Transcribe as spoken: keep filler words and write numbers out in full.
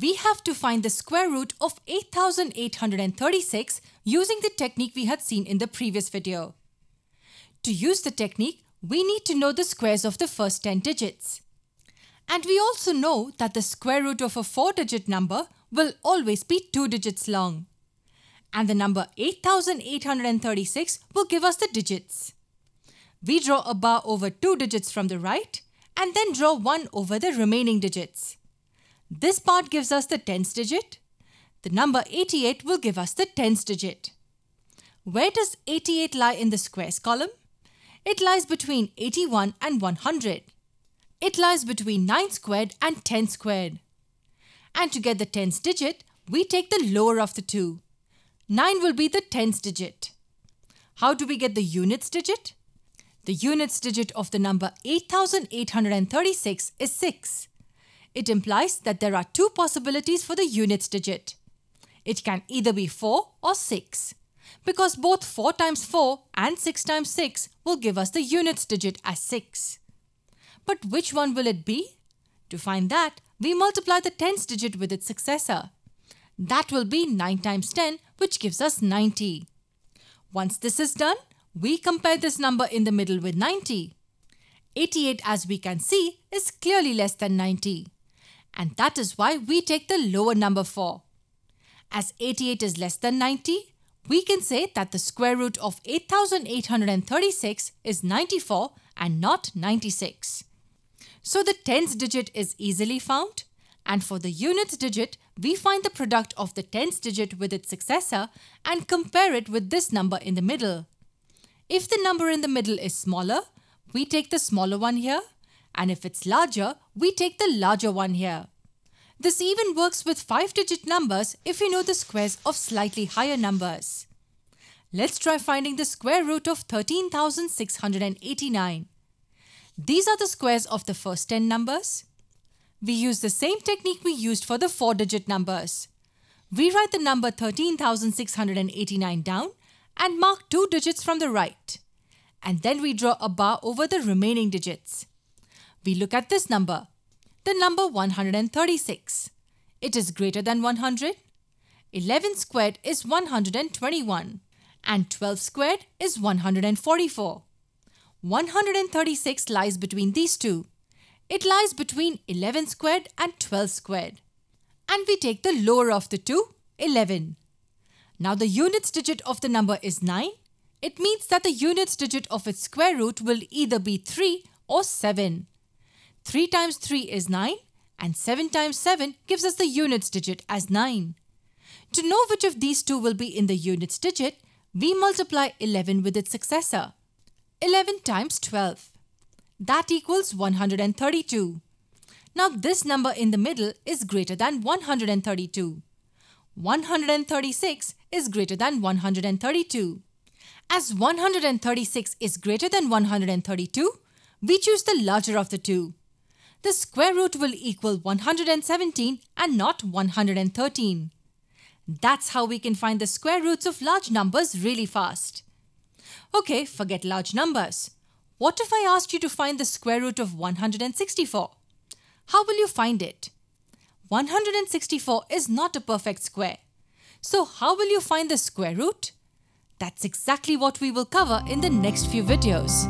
we have to find the square root of eight thousand eight hundred thirty-six using the technique we had seen in the previous video. To use the technique, we need to know the squares of the first ten digits. And we also know that the square root of a four-digit number will always be two digits long. And the number eight thousand eight hundred thirty-six will give us the digits. We draw a bar over two digits from the right and then draw one over the remaining digits. This part gives us the tens digit. The number eighty-eight will give us the tens digit. Where does eighty-eight lie in the squares column? It lies between eighty-one and one hundred. It lies between nine squared and ten squared. And to get the tens digit, we take the lower of the two. nine will be the tens digit. How do we get the units digit? The units digit of the number eight thousand eight hundred thirty-six is six. It implies that there are two possibilities for the units digit. It can either be four or six, because both four times four and six times six will give us the units digit as six. But which one will it be? To find that, we multiply the tens digit with its successor. That will be nine times ten, which gives us ninety. Once this is done, we compare this number in the middle with ninety. eighty-eight, as we can see, is clearly less than ninety. And that is why we take the lower number four. As eighty-eight is less than ninety, we can say that the square root of eight thousand eight hundred thirty-six is ninety-four and not ninety-six. So the tens digit is easily found, and for the units digit, we find the product of the tens digit with its successor and compare it with this number in the middle. If the number in the middle is smaller, we take the smaller one here, and if it's larger, we take the larger one here. This even works with five-digit numbers if you know the squares of slightly higher numbers. Let's try finding the square root of thirteen thousand six hundred eighty-nine. These are the squares of the first ten numbers. We use the same technique we used for the four-digit numbers. We write the number thirteen thousand six hundred eighty-nine down and mark two digits from the right. And then we draw a bar over the remaining digits. We look at this number, the number one hundred thirty-six. It is greater than one hundred. eleven squared is one hundred twenty-one. And twelve squared is one hundred forty-four. one hundred thirty-six lies between these two. It lies between eleven squared and twelve squared. And we take the lower of the two, eleven. Now the units digit of the number is nine. It means that the units digit of its square root will either be three or seven. three times three is nine, and seven times seven gives us the units digit as nine. To know which of these two will be in the units digit, we multiply eleven with its successor. eleven times twelve. That equals one hundred thirty-two. Now this number in the middle is greater than one hundred thirty-two. one hundred thirty-six is greater than one hundred thirty-two. As one hundred thirty-six is greater than one hundred thirty-two, we choose the larger of the two. The square root will equal one hundred seventeen and not one hundred thirteen. That's how we can find the square roots of large numbers really fast. Okay, forget large numbers. What if I asked you to find the square root of one hundred sixty-four? How will you find it? one hundred sixty-four is not a perfect square. So how will you find the square root? That's exactly what we will cover in the next few videos.